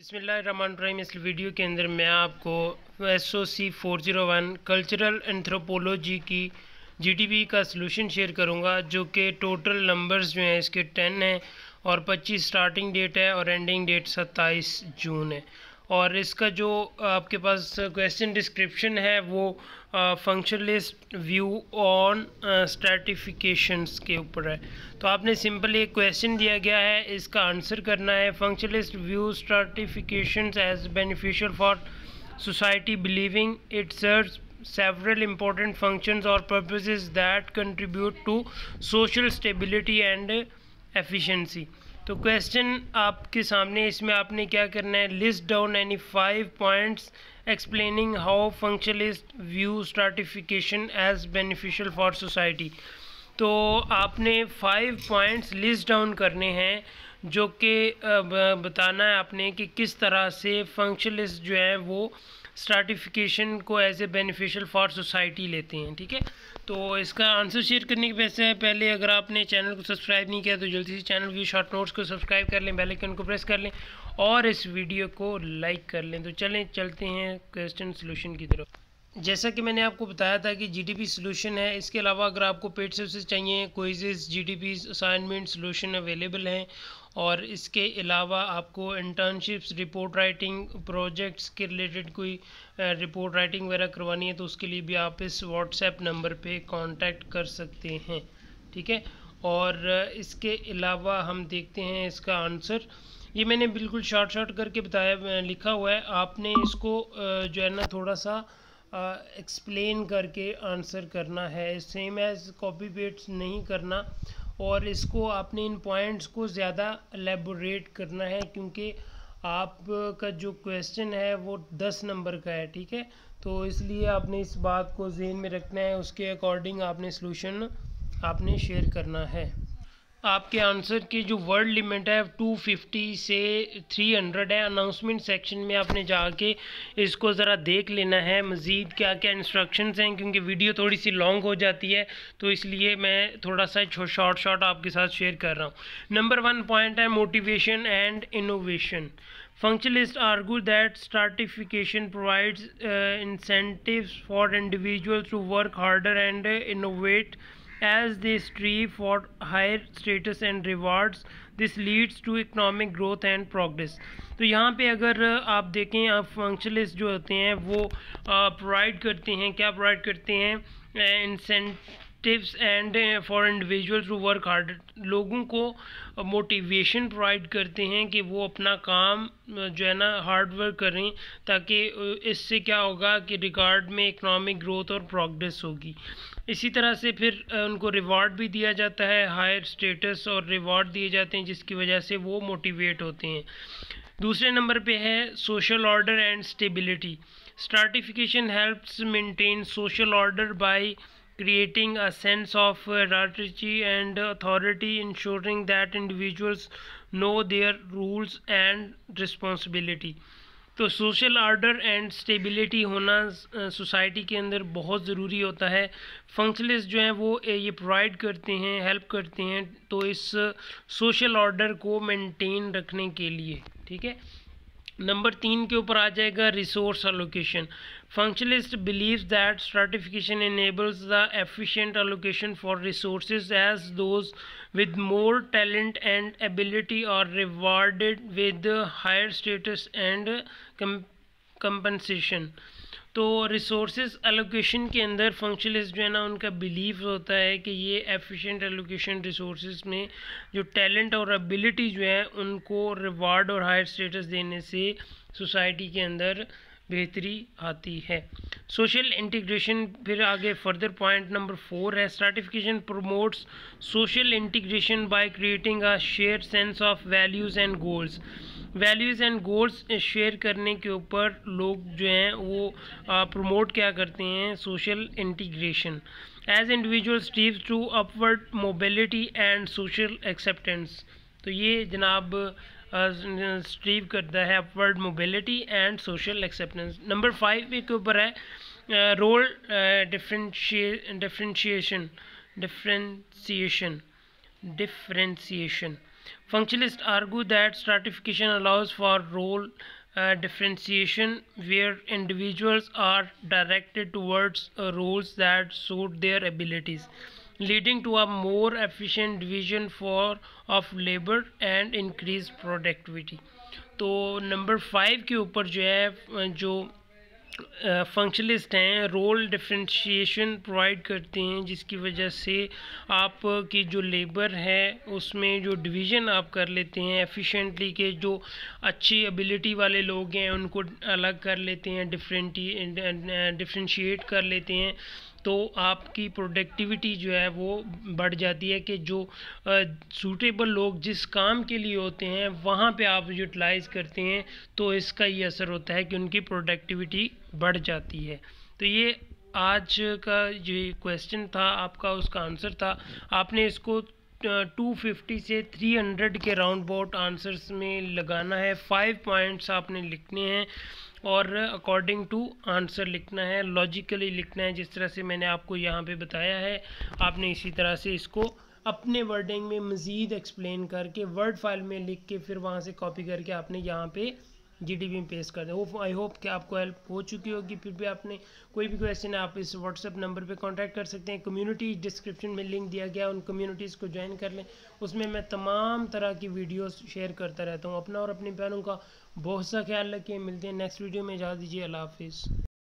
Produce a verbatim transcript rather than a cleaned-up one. बिस्मिल्लाहिर्रहमानिर्रहीम। इस वीडियो के अंदर मैं आपको S O C four zero one cultural anthropology की जीडीबी का सलूशन शेयर करूंगा, जो कि टोटल नंबर्स जो हैं इसके टेन हैं और पच्चीस स्टार्टिंग डेट है और एंडिंग डेट सत्ताईस जून है। और इसका जो आपके पास क्वेश्चन डिस्क्रिप्शन है वो functionalist view on stratifications के ऊपर है। तो आपने सिंपल एक क्वेश्चन दिया गया है, इसका आंसर करना है। Functionalist view stratifications as beneficial for society believing it serves several important functions or purposes that contribute to social stability and efficiency। तो क्वेश्चन आपके सामने, इसमें आपने क्या करना है, list down any five points explaining how functionalist view stratification as beneficial for society. तो आपने फाइव पॉइंट्स लिस्ट डाउन करने हैं, जो कि बताना है आपने कि किस तरह से फंक्शन लिस्ट जो है वो स्ट्रैटिफिकेशन को as a beneficial for society लेते हैं। ठीक है, तो इसका आंसर शेयर करने के पैसे पहले अगर आपने चैनल को सब्सक्राइब नहीं किया तो जल्दी से चैनल व्यू शॉर्ट नोट्स को सब्सक्राइब कर लें, बेल आइकन को प्रेस कर लें और इस वीडियो को लाइक कर लें। तो चलें चलते हैं क्वेश्चन सॉल्यूशन की तरफ। जैसा कि मैंने आपको बताया था कि जीडीपी सॉल्यूशन है, इसके अलावा अगर आपको पेड सर्विसेज चाहिए, quizzes, GDP assignment solution available हैं। और इसके अलावा आपको इंटर्नशिप्स, रिपोर्ट राइटिंग, प्रोजेक्ट्स के रिलेटेड कोई रिपोर्ट राइटिंग वगैरह करवानी है तो उसके लिए भी आप इस व्हाट्सएप नंबर पे कांटेक्ट कर सकते हैं। ठीक है, और इसके अलावा हम देखते हैं इसका आंसर। ये मैंने बिल्कुल शॉर्ट शॉर्ट करके बताया, लिखा हुआ है, आपने इसको जो है ना थोड़ा सा एक्सप्लेन करके आंसर करना है, सेम एज कॉपी पेस्ट नहीं करना। और इसको आपने इन पॉइंट्स को ज़्यादा एलेबोरेट करना है क्योंकि आपका जो क्वेश्चन है वो दस नंबर का है। ठीक है, तो इसलिए आपने इस बात को ज़हन में रखना है, उसके अकॉर्डिंग आपने सॉल्यूशन आपने शेयर करना है। आपके आंसर की जो वर्ड लिमिट है दो सौ पचास से तीन सौ है। अनाउंसमेंट सेक्शन में आपने जाके इसको ज़रा देख लेना है मज़ीद क्या क्या इंस्ट्रक्शंस हैं, क्योंकि वीडियो थोड़ी सी लॉन्ग हो जाती है तो इसलिए मैं थोड़ा सा शॉर्ट शॉर्ट आपके साथ शेयर कर रहा हूँ। नंबर वन पॉइंट है motivation and innovation. Functionalists argue that stratification provides uh, incentives for individuals to work harder and uh, innovate as they strive for higher status and rewards. This leads to economic growth and progress. तो यहाँ पे अगर आप देखें, आप functionalist जो होते हैं वो प्रोवाइड करते हैं, क्या प्रोवाइड करते हैं, incentives and for individuals to work hard. लोगों को मोटिवेशन प्रोवाइड करते हैं कि वो अपना काम जो है ना हार्ड वर्क करें, ताकि इससे क्या होगा कि रिकॉर्ड में इकोनॉमिक ग्रोथ और प्रोग्रेस होगी। इसी तरह से फिर उनको रिवॉर्ड भी दिया जाता है, हायर स्टेटस और रिवॉर्ड दिए जाते हैं जिसकी वजह से वो मोटिवेट होते हैं। दूसरे नंबर पे है social order and stability. Stratification helps maintain social order by creating a sense of hierarchy and authority, ensuring that individuals know their rules and responsibility। तो सोशल आर्डर एंड स्टेबिलिटी होना society के अंदर बहुत ज़रूरी होता है। फंक्शनलिस्ट जो हैं वो ये प्रोवाइड करते हैं, हेल्प करते हैं तो इस सोशल ऑर्डर को मेंटेन रखने के लिए। ठीक है, नंबर तीन के ऊपर आ जाएगा resource allocation. Functionalist believes that stratification enables the efficient allocation for resources as those with more talent and ability are rewarded with higher status and compensation. तो रिसोर्सेज एलोकेशन के अंदर फंक्शनलिस्ट जो है ना उनका बिलीव होता है कि ये एफिशिएंट एलोकेशन रिसोर्सेज में जो टैलेंट और एबिलिटी जो है उनको रिवार्ड और हायर स्टेटस देने से सोसाइटी के अंदर बेहतरी आती है। सोशल इंटीग्रेशन, फिर आगे फर्दर पॉइंट नंबर फोर है stratification promotes social integration by creating a share sense of values and goals. Values and goals share करने के ऊपर लोग जो हैं वो प्रमोट क्या करते हैं, social integration. As individual strives to upward mobility and social acceptance. तो ये जनाब स्ट्रीव करता है upward mobility and social acceptance. Number five के ऊपर है रोल डिफ्रेंशिए differentiation differentiation differentiation Functionalists argue that stratification allows for role uh, differentiation where individuals are directed towards uh, roles that suit their abilities, leading to a more efficient division for of labor and increased productivity. तो number five के ऊपर जो है जो functionalist हैं role differentiation provide करते हैं, जिसकी वजह से आप की जो लेबर है उसमें जो डिवीज़न आप कर लेते हैं एफिशिएंटली, के जो अच्छी एबिलिटी वाले लोग हैं उनको अलग कर लेते हैं, डिफरेंटी डिफरेंशिएट कर लेते हैं, तो आपकी प्रोडक्टिविटी जो है वो बढ़ जाती है कि जो सूटेबल लोग जिस काम के लिए होते हैं वहाँ पे आप यूटिलाइज़ करते हैं, तो इसका ये असर होता है कि उनकी प्रोडक्टिविटी बढ़ जाती है। तो ये आज का जो क्वेश्चन था आपका, उसका आंसर था। आपने इसको टू फिफ्टी से थ्री हंड्रेड के राउंड अबाउट आंसर्स में लगाना है, फाइव पॉइंट्स आपने लिखने हैं और अकॉर्डिंग टू आंसर लिखना है, लॉजिकली लिखना है, जिस तरह से मैंने आपको यहाँ पे बताया है। आपने इसी तरह से इसको अपने वर्डिंग में मज़ीद एक्सप्लेन करके वर्ड फाइल में लिख के फिर वहाँ से कॉपी करके आपने यहाँ पे जीडीबी में पेस्ट कर दें। आई होप कि आपको हेल्प हो चुकी होगी। फिर भी आपने कोई भी क्वेश्चन आप इस व्हाट्सएप नंबर पे कांटेक्ट कर सकते हैं। कम्युनिटी डिस्क्रिप्शन में लिंक दिया गया, उन कम्युनिटीज़ को ज्वाइन कर लें, उसमें मैं तमाम तरह की वीडियोस शेयर करता रहता हूँ। अपना और अपने प्यारों का बहुत सा ख्याल रखें। मिलते हैं नेक्स्ट वीडियो में। इजाज़त दीजिए, अल्लाह हाफिज़।